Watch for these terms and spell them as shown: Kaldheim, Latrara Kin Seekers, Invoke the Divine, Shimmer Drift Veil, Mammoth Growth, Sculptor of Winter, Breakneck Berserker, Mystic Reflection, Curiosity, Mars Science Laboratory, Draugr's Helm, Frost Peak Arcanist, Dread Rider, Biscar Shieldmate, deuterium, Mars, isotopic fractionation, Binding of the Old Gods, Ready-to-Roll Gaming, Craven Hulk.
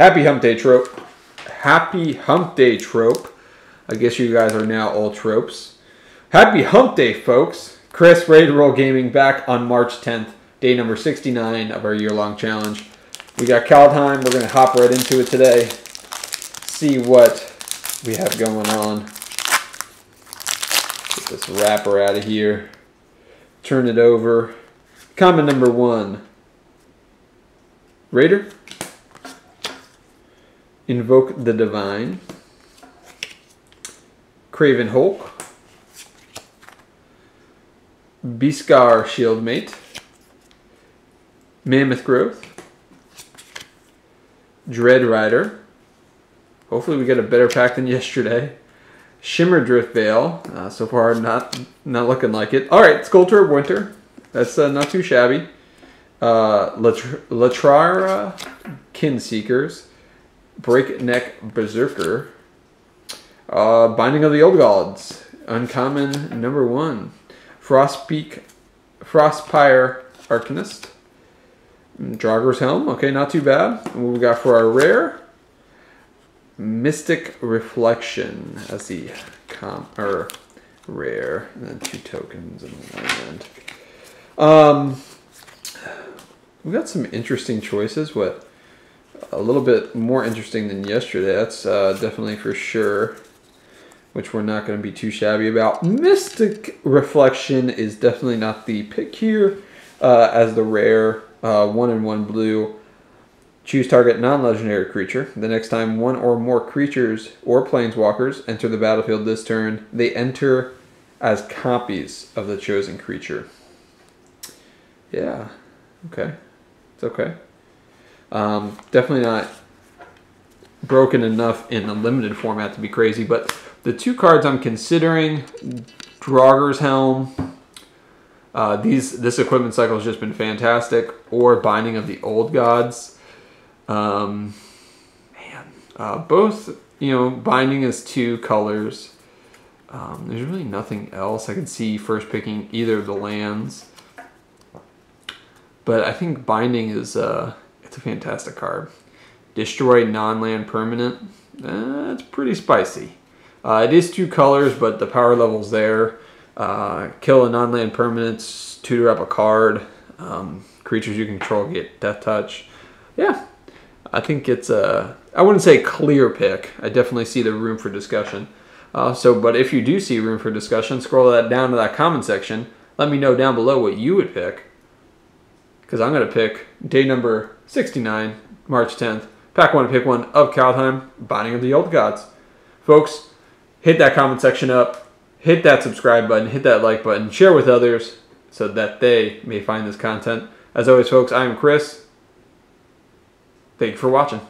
Happy Hump Day trope. Happy Hump Day trope. I guess you guys are now all tropes. Happy Hump Day, folks. Chris, Ready-to-Roll Gaming, back on March 10th, day number 69 of our year-long challenge. We got Kaldheim. We're going to hop right into it today. See what we have going on. Get this wrapper out of here. Turn it over. Comment number one. Raider. Invoke the Divine. Craven Hulk. Biscar Shieldmate. Mammoth Growth. Dread Rider. Hopefully we get a better pack than yesterday. Shimmer Drift Veil. So far not looking like it. Alright, Sculptor of Winter. That's not too shabby. Latrara Kin Seekers. Breakneck Berserker. Binding of the Old Gods. Uncommon number one. Frost Peak Arcanist. Draugr's Helm. Okay, not too bad. And what we got for our rare? Mystic Reflection. That's the rare. And then 2 tokens in the land. We got some interesting choices. What? A little bit more interesting than yesterday. That's definitely for sure, which we're not going to be too shabby about. Mystic Reflection is definitely not the pick here as the rare 1/1 blue. Choose target non-legendary creature. The next time one or more creatures or planeswalkers enter the battlefield this turn, they enter as copies of the chosen creature. Yeah, okay, it's okay. Definitely not broken enough in the limited format to be crazy, but the 2 cards I'm considering, Draugr's Helm, this equipment cycle has just been fantastic, or Binding of the Old Gods. Both, you know, Binding is 2 colors. There's really nothing else I can see first picking either of the lands, but I think Binding is... It's a fantastic card. Destroy non-land permanent. It's pretty spicy. It is 2 colors, but the power level's there. Kill a non-land permanent, tutor up a card. Creatures you control get death touch. Yeah, I think it's a... I wouldn't say clear pick. I definitely see the room for discussion. But if you do see room for discussion, scroll that down to that comment section. Let me know down below what you would pick, because I'm going to pick day number 69, March 10th, pack 1, pick 1 of Kaldheim, Binding of the Old Gods. Folks, hit that comment section up, hit that subscribe button, hit that like button, share with others so that they may find this content. As always, folks, I am Chris. Thank you for watching.